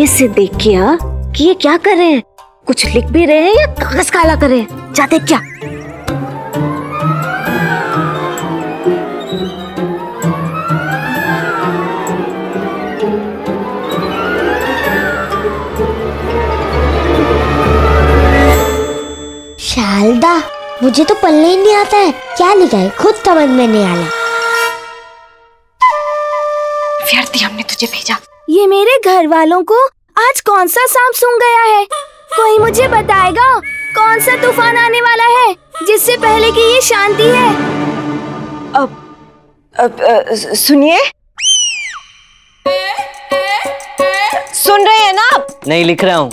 आगे से देखिया कि ये क्या कर रहे हैं, कुछ लिख भी रहे हैं या कागज काला कर रहे हैं, जाते क्या। शारदा, मुझे तो पढ़ने ही नहीं आता है, क्या लिखा है खुद समझ में नहीं आ रहा। व्यर्थी, हमने तुझे भेजा। ये मेरे घर वालों को आज कौन सा सांप सूंघ गया है, कोई मुझे बताएगा कौन सा तूफान आने वाला है जिससे पहले कि ये शांति है। अब सुनिए, सुन रहे हैं ना आप? नहीं, लिख रहा हूँ।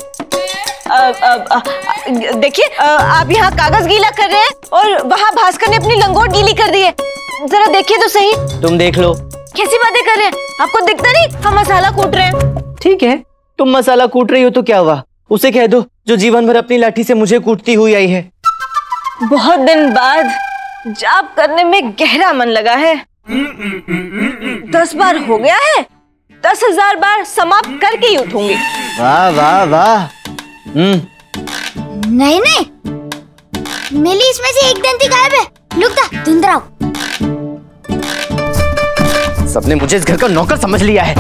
देखिए, आप यहाँ कागज गीला कर रहे हैं और वहाँ भास्कर ने अपनी लंगोट गीली कर दी है, जरा देखिए तो सही। तुम देख लो। कैसी बातें कर रहे हैं, आपको दिखता नहीं हम मसाला कूट रहे हैं। ठीक है, तुम मसाला कूट रही हो तो क्या हुआ, उसे कह दो जो जीवन भर अपनी लाठी से मुझे कूटती हुई आई है। बहुत दिन बाद जाप करने में गहरा मन लगा है, 10 बार हो गया है, 10,000 बार समाप्त करके ही उठूंगी। वाह वाह वाह। नहीं नहीं, मिली इसमें से एक दंती गायब है, लुक दा धुंधराओ। सबने मुझे इस घर का नौकर समझ लिया है।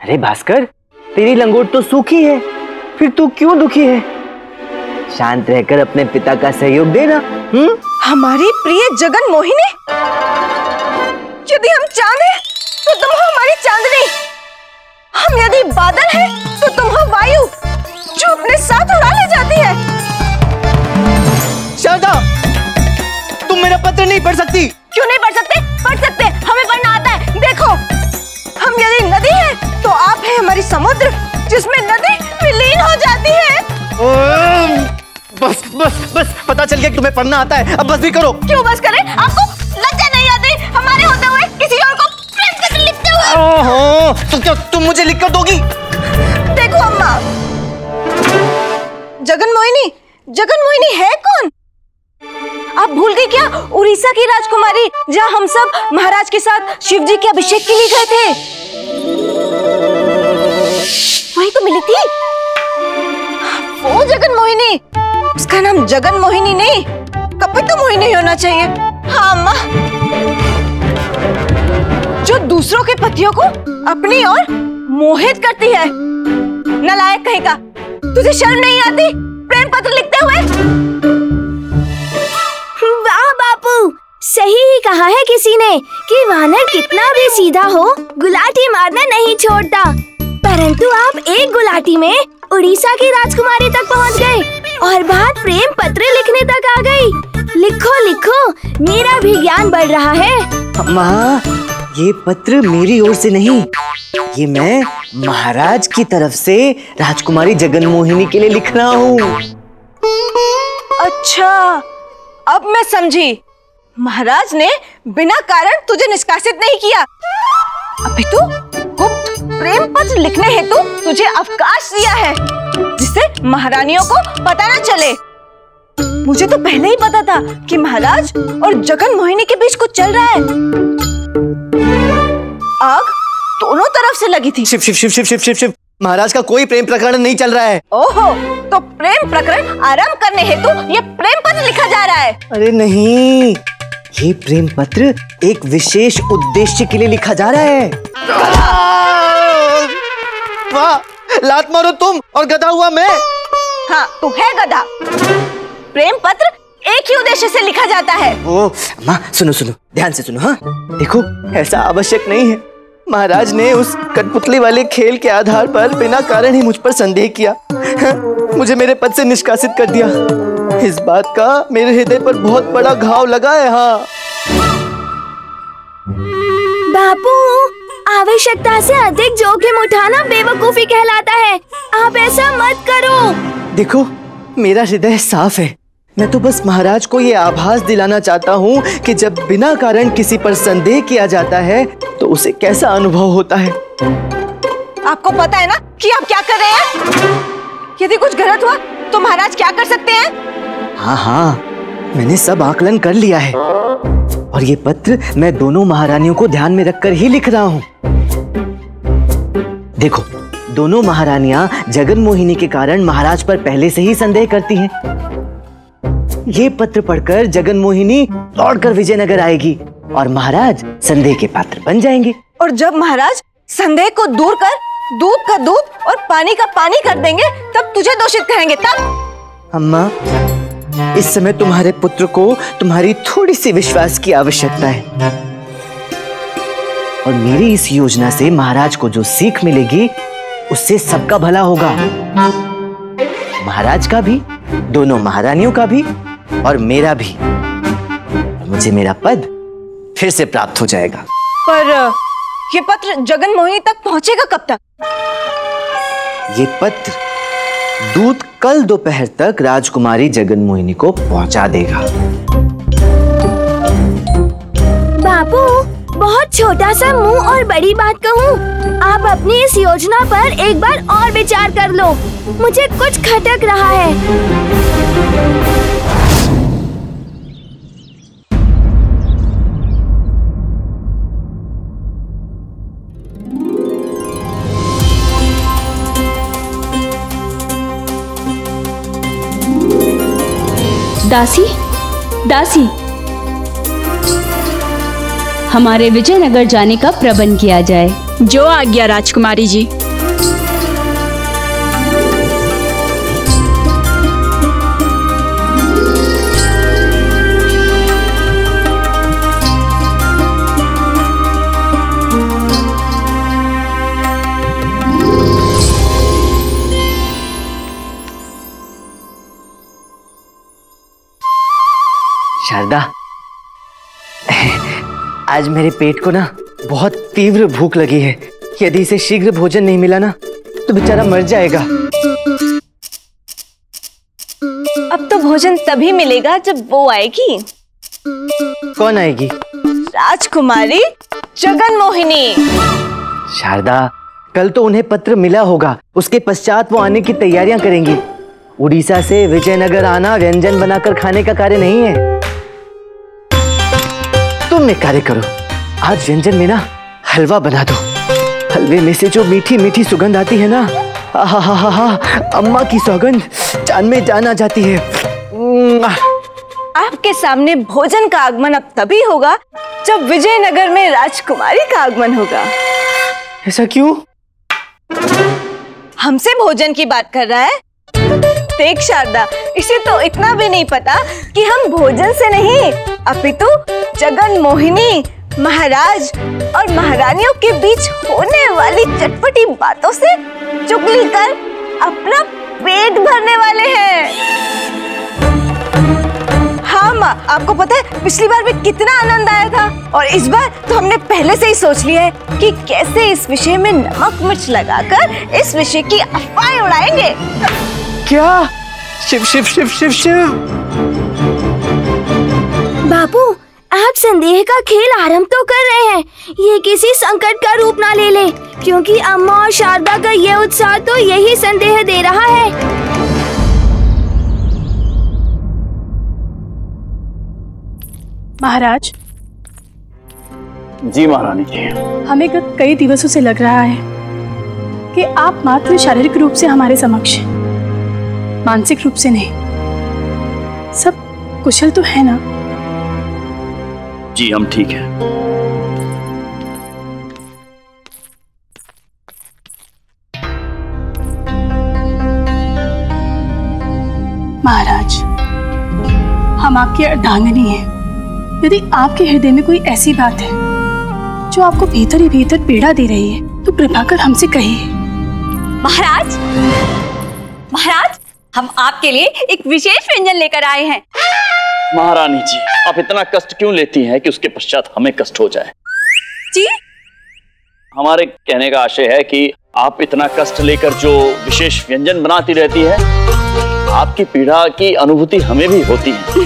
अरे भास्कर, तेरी लंगोट तो सूखी है, फिर तू क्यों दुखी है? शांत रहकर अपने पिता का सहयोग देना। हमारी प्रिय जगनमोहिनी, यदि हम चांद हैं तो तुम हो हमारी चांदनी, हम यदि बादल हैं तो तुम हो वायु जो अपने साथ उड़ा ले जाती है। शारदा, तुम मेरा पत्र नहीं पढ़ सकती। क्यों नहीं पढ़ सकते? पढ़ सकते, हमें पढ़ना आता है। देखो, हम यदि नदी है तो आप है हमारी समुद्र जिसमें नदी विलीन हो जाती है। बस बस बस, पता चल गया कि तुम्हें पढ़ना आता है, अब बस भी करो। क्यों बस करें, आपको लज्जा नहीं आती हमारे होते हुए किसी और को प्रेम पत्र लिखते हुए? ओहो, तो क्या तुम मुझे लिख कर दोगी? देखो अम्मा, जगनमोहिनी, जगनमोहिनी है कौन? आप भूल गए क्या? उड़ीसा की राजकुमारी, जहाँ हम सब महाराज के साथ शिव जी के अभिषेक के लिए गए थे, वहीं तो मिली थी वो जगनमोहिनी। उसका नाम जगनमोहिनी नहीं, कपिता मोहिनी होना चाहिए। हाँ अम्मा, जो दूसरों के पतियों को अपनी ओर मोहित करती है। नालायक कहीं का, तुझे शर्म नहीं आती प्रेम पत्र लिखते हुए? वाह बापू, सही ही कहा है किसी ने कि वानर कितना भी सीधा हो गुलाटी मारना नहीं छोड़ता, परंतु आप एक गुलाटी में उड़ीसा की राजकुमारी तक पहुंच गए और बात प्रेम पत्र लिखने तक आ गई। लिखो लिखो, मेरा भी ज्ञान बढ़ रहा है। अम्मा, ये पत्र मेरी ओर से नहीं, ये मैं महाराज की तरफ से राजकुमारी जगनमोहिनी के लिए लिख रहा हूँ। अच्छा, अब मैं समझी, महाराज ने बिना कारण तुझे निष्कासित नहीं किया, अभी तो गुप्त प्रेम पत्र लिखने हेतु तुझे अवकाश दिया है जिससे महारानियों को पता न चले। मुझे तो पहले ही पता था कि महाराज और जगनमोहिनी के बीच कुछ चल रहा है, आग दोनों तरफ से लगी थी। शिव शिव शिव शिव शिव शिव शिव, महाराज का कोई प्रेम प्रकरण नहीं चल रहा है। ओहो, तो प्रेम प्रकरण आराम करने हेतु ये प्रेम पत्र लिखा जा रहा है? अरे नहीं, ये प्रेम पत्र एक विशेष उद्देश्य के लिए लिखा जा रहा है। वाह, लात मारो तुम और गधा हुआ मैं। हाँ, तू है गधा। प्रेम पत्र एक ही उद्देश्य से लिखा जाता है। ओ माँ, सुनो सुनो, ध्यान से सुनो। हाँ देखो, ऐसा आवश्यक नहीं है। महाराज ने उस कठपुतली वाले खेल के आधार पर बिना कारण ही मुझ पर संदेह किया, मुझे मेरे पद से निष्कासित कर दिया। इस बात का मेरे हृदय पर बहुत बड़ा घाव लगा है। हाँ बापू, आवश्यकता से अधिक जोखिम उठाना बेवकूफी कहलाता है, आप ऐसा मत करो। देखो, मेरा हृदय साफ है, मैं तो बस महाराज को ये आभास दिलाना चाहता हूँ कि जब बिना कारण किसी पर संदेह किया जाता है तो उसे कैसा अनुभव होता है। आपको पता है ना कि आप क्या कर रहे हैं? यदि कुछ गलत हुआ तो महाराज क्या कर सकते हैं? हाँ हाँ, मैंने सब आकलन कर लिया है और ये पत्र मैं दोनों महारानियों को ध्यान में रखकर ही लिख रहा हूँ। देखो, दोनों महारानियाँ जगनमोहिनी के कारण महाराज पर पहले से ही संदेह करती हैं। ये पत्र पढ़कर जगनमोहिनी दौड़कर विजयनगर आएगी और महाराज संदेह के पात्र बन जाएंगे। और जब महाराज संदेह को दूर कर दूध का दूध और पानी का पानी कर देंगे, तब तुझे दोषित कहेंगे। तब अम्मा, इस समय तुम्हारे पुत्र को तुम्हारी थोड़ी सी विश्वास की आवश्यकता है और मेरी इस योजना से महाराज को जो सीख मिलेगी उससे सबका भला होगा, महाराज का भी, दोनों महारानियों का भी और मेरा भी। मुझे मेरा पद फिर से प्राप्त हो जाएगा। पर ये पत्र जगनमोहिनी तक पहुंचेगा कब तक? ये पत्र दूध कल दोपहर तक राजकुमारी जगनमोहिनी को पहुंचा देगा। बाबू, बहुत छोटा सा मुंह और बड़ी बात कहूँ, आप अपनी इस योजना पर एक बार और विचार कर लो, मुझे कुछ खटक रहा है। दासी, दासी, हमारे विजयनगर जाने का प्रबंध किया जाए। जो आज्ञा राजकुमारी जी। शारदा, आज मेरे पेट को ना बहुत तीव्र भूख लगी है। यदि इसे शीघ्र भोजन नहीं मिला ना तो बेचारा मर जाएगा। अब तो भोजन तभी मिलेगा जब वो आएगी। कौन आएगी? राजकुमारी जगनमोहिनी। शारदा, कल तो उन्हें पत्र मिला होगा, उसके पश्चात वो आने की तैयारियां करेंगी। उड़ीसा से विजयनगर आना व्यंजन बनाकर खाने का कार्य नहीं है। तुम एक कार्य करो, आज व्यंजन में ना हलवा बना दो। हलवे में से जो मीठी मीठी सुगंध आती है ना, हा हा हा, अम्मा की सौगंध जान में जान आ जाती है। आपके सामने भोजन का आगमन अब तभी होगा जब विजयनगर में राजकुमारी का आगमन होगा। ऐसा क्यों? हमसे भोजन की बात कर रहा है? देख शारदा, इसे तो इतना भी नहीं पता कि हम भोजन से नहीं अपितु जगनमोहिनी, महाराज और महारानियों के बीच होने वाली चटपटी बातों से चुगली कर अपना पेट भरने वाले हैं। हाँ माँ, आपको पता है पिछली बार भी कितना आनंद आया था, और इस बार तो हमने पहले से ही सोच लिया है कि कैसे इस विषय में नमक मिर्च लगाकर इस विषय की अफवाहें उड़ाएंगे। क्या? शिव शिव शिव शिव शिव। बाबू, आप संदेह का खेल आरंभ तो कर रहे हैं, ये किसी संकट का रूप ना ले ले, क्योंकि अम्मा और शारदा का ये उत्साह तो यही संदेह दे रहा है। महाराज जी। महारानी जी, हमें गत कई दिवसों से लग रहा है कि आप मात्र शारीरिक रूप से हमारे समक्ष, मानसिक रूप से नहीं। सब कुशल तो है ना? जी, हम ठीक है। महाराज, हम आपकी अर्धांगिनी हैं। यदि आपके हृदय में कोई ऐसी बात है जो आपको भीतर ही भीतर पीड़ा दे रही है तो कृपा कर हमसे कहिए। महाराज, महाराज, हम आपके लिए एक विशेष व्यंजन लेकर आए हैं। महारानी जी, आप इतना कष्ट क्यों लेती हैं कि उसके पश्चात हमें कष्ट हो जाए? जी, हमारे कहने का आशय है कि आप इतना कष्ट लेकर जो विशेष व्यंजन बनाती रहती है, आपकी पीड़ा की अनुभूति हमें भी होती है।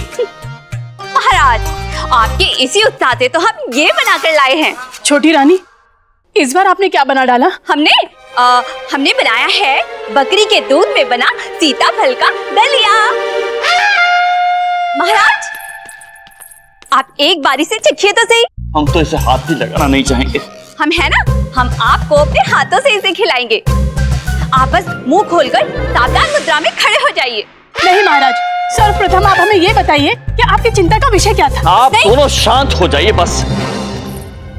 महाराज, आपके इसी उत्साह से तो हम ये बनाकर लाए हैं। छोटी रानी, इस बार आपने क्या बना डाला? हमने बनाया है बकरी के दूध में बना सीताफल का दलिया। महाराज, आप एक बारी से चखिए तो सही। हम तो इसे हाथ भी लगाना नहीं चाहेंगे। हम है ना, हम आपको अपने हाथों से इसे खिलाएंगे। आप बस मुंह खोलकर सावधान मुद्रा में खड़े हो जाइए। नहीं महाराज, सर्वप्रथम आप हमें ये बताइए कि आपकी चिंता का विषय क्या था। आप दोनों शांत हो जाइए, बस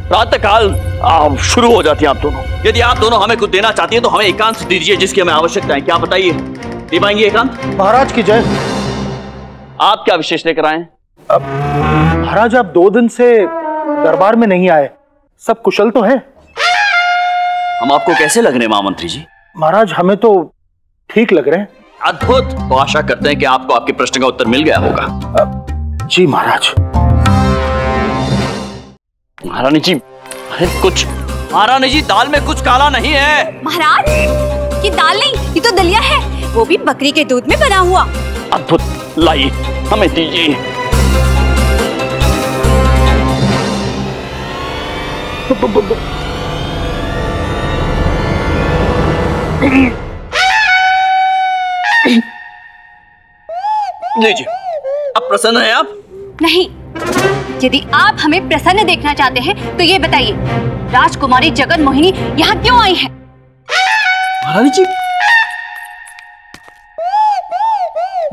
प्रातः काल शुरू हो जाती है। आप दोनों, यदि आप दोनों हमें कुछ देना चाहती हैं तो हमें एकांत दीजिए जिसकी हमें आवश्यकता है। क्या बताइए, दे पाएंगे एकांत? महाराज की जय। आप क्या विशेष लेकर आए? महाराज, आप 2 दिन से दरबार में नहीं आए, सब कुशल तो है? हम आपको कैसे लग रहे महामंत्री जी? महाराज, हमें तो ठीक लग रहे हैं। अद्भुत, तो आशा करते हैं कि आपको आपके प्रश्न का उत्तर मिल गया होगा। जी महाराज। महारानी जी, अरे कुछ महारानी जी, दाल में कुछ काला नहीं है। महाराज, ये दाल नहीं, ये तो दलिया है, वो भी बकरी के दूध में बना हुआ। अद्भुत, लाइए, हमें दीजिए। लीजिए। अब प्रसन्न हैं आप? नहीं। यदि आप हमें प्रसन्न देखना चाहते हैं तो ये बताइए, राजकुमारी जगनमोहिनी यहाँ क्यों आई है? महारानी जी,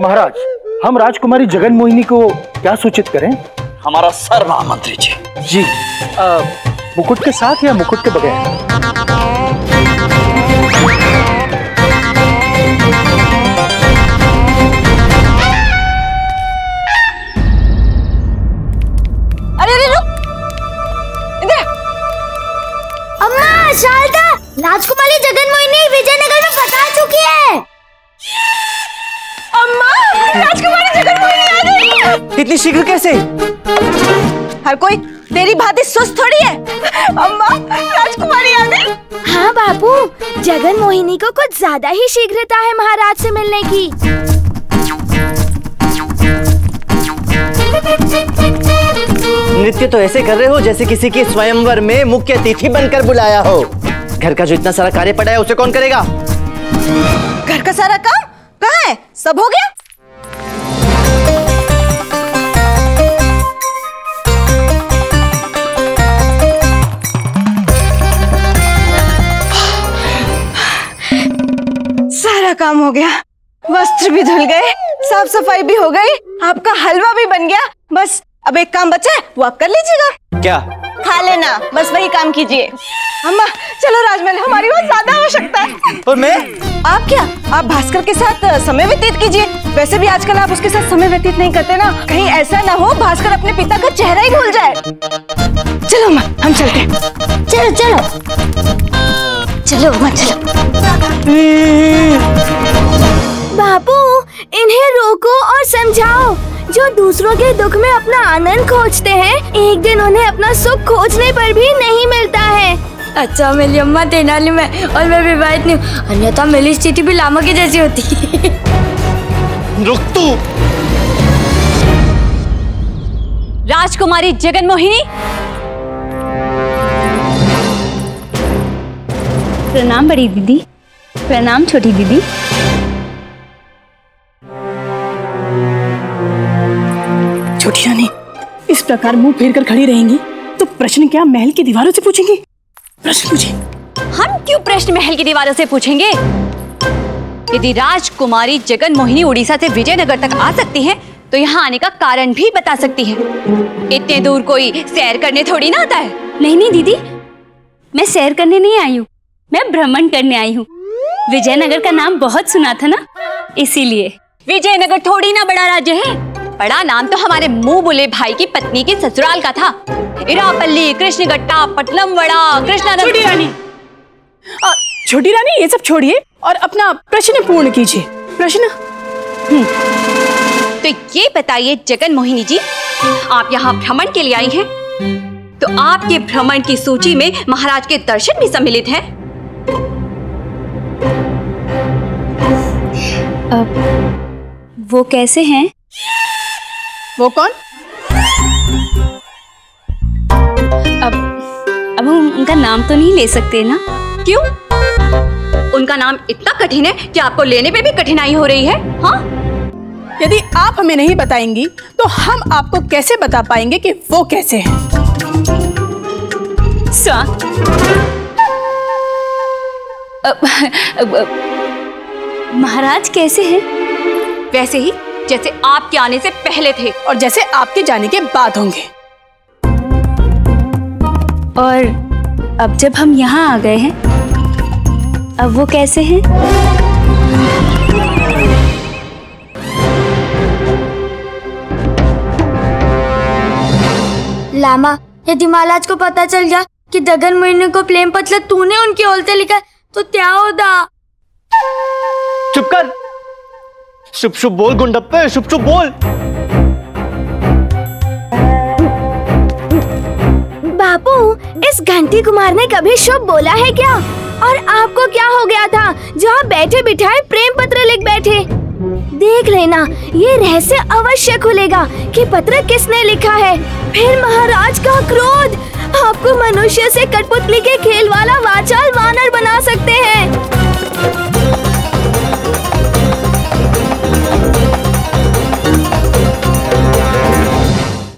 महाराज, हम राजकुमारी जगनमोहिनी को क्या सूचित करें? हमारा सर महामंत्री जी। जी, मुकुट के साथ या मुकुट के बगैर? शारदा, राजकुमारी जगनमोहिनी विजयनगर में बता चुकी है। अम्मा, राजकुमारी जगनमोहिनी आ गई है। इतनी शीघ्र कैसे? हर कोई तेरी भांति सुस्त थोड़ी है। अम्मा, राजकुमारी आ गई। हाँ बापू, जगनमोहिनी को कुछ ज्यादा ही शीघ्रता है महाराज से मिलने की। नृत्य तो ऐसे कर रहे हो जैसे किसी के स्वयंवर में मुख्य अतिथि बनकर बुलाया हो। घर का जो इतना सारा कार्य पड़ा है उसे कौन करेगा? घर का सारा काम कहाँ है? सब हो गया। सारा काम हो गया, वस्त्र भी धुल गए, साफ सफाई भी हो गई, आपका हलवा भी बन गया। बस अब एक काम बचा है, वो आप कर लीजिएगा। क्या? खा लेना, बस वही काम कीजिए। अम्मा चलो राजमहल, हमारी बहुत ज्यादा आवश्यकता है। और मैं? आप क्या, आप भास्कर के साथ समय व्यतीत कीजिए। वैसे भी आजकल आप उसके साथ समय व्यतीत नहीं करते ना, कहीं ऐसा ना हो भास्कर अपने पिता का चेहरा ही भूल जाए। चलो अम्मा, हम चलते हैं। चलो चलो चलो अम्मा, चलो। बापू, इन्हें रोको और समझाओ। जो दूसरों के दुख में अपना आनंद खोजते हैं, एक दिन उन्हें अपना सुख खोजने पर भी नहीं मिलता है। अच्छा मेरी अम्मा तेनाली में, और मैं विवाहित नहीं हूँ, अन्यथा मेरी स्थिति भी लामा की जैसी होती। रुक तू। राजकुमारी जगनमोहिनी, प्रणाम बड़ी दीदी। प्रणाम छोटी दीदी। छोटी रानी, इस प्रकार मुंह फेर कर खड़ी रहेंगी तो प्रश्न क्या महल की दीवारों से पूछेंगे? प्रश्न पूछे। हम क्यों प्रश्न महल की दीवारों से पूछेंगे? यदि राजकुमारी जगनमोहिनी उड़ीसा से विजयनगर तक आ सकती है तो यहाँ आने का कारण भी बता सकती है। इतने दूर कोई सैर करने थोड़ी ना आता है। नहीं नहीं दीदी, मैं सैर करने नहीं आई हूँ, मैं भ्रमण करने आई हूँ। विजयनगर का नाम बहुत सुना था ना, इसीलिए। विजयनगर थोड़ी ना बड़ा राज्य है। बड़ा नाम तो हमारे मुंह बोले भाई की पत्नी के ससुराल का था, इरापल्ली, कृष्णगट्टा, पटलमवड़ा, कृष्णानंद। छोटी रानी, छोटी रानी, ये सब छोड़िए और अपना प्रश्न पूर्ण कीजिए। प्रश्न? तो ये बताइए जगनमोहिनी जी, आप यहाँ भ्रमण के लिए आई हैं, तो आपके भ्रमण की सूची में महाराज के दर्शन भी सम्मिलित है? वो कैसे हैं? वो कौन? अब हम उनका नाम तो नहीं ले सकते ना? क्यों? उनका नाम इतना कठिन है कि आपको लेने पे भी कठिनाई हो रही है? हाँ, यदि आप हमें नहीं बताएंगी तो हम आपको कैसे बता पाएंगे कि वो कैसे हैं? महाराज कैसे हैं? वैसे ही जैसे आपके आने से पहले थे और जैसे आपके जाने के बाद होंगे। और अब जब हम यहाँ आ गए हैं, अब वो कैसे हैं? लामा, यदि महाराज को पता चल गया कि जगनमोहिनी को प्रेम पत्र तूने उनकी ओलते लिखा तो क्या होगा? चुप कर, शुभ शुभ बोल गुंडप्पे, शुभ शुभ बोल। बापू, इस घंटी कुमार ने कभी शुभ बोला है क्या? और आपको क्या हो गया था जहाँ बैठे बिठाए प्रेम पत्र लिख बैठे? देख लेना, ये रहस्य अवश्य खुलेगा कि पत्र किसने लिखा है। फिर महाराज का क्रोध, आपको मनुष्य से कठपुतली के खेल वाला वाचाल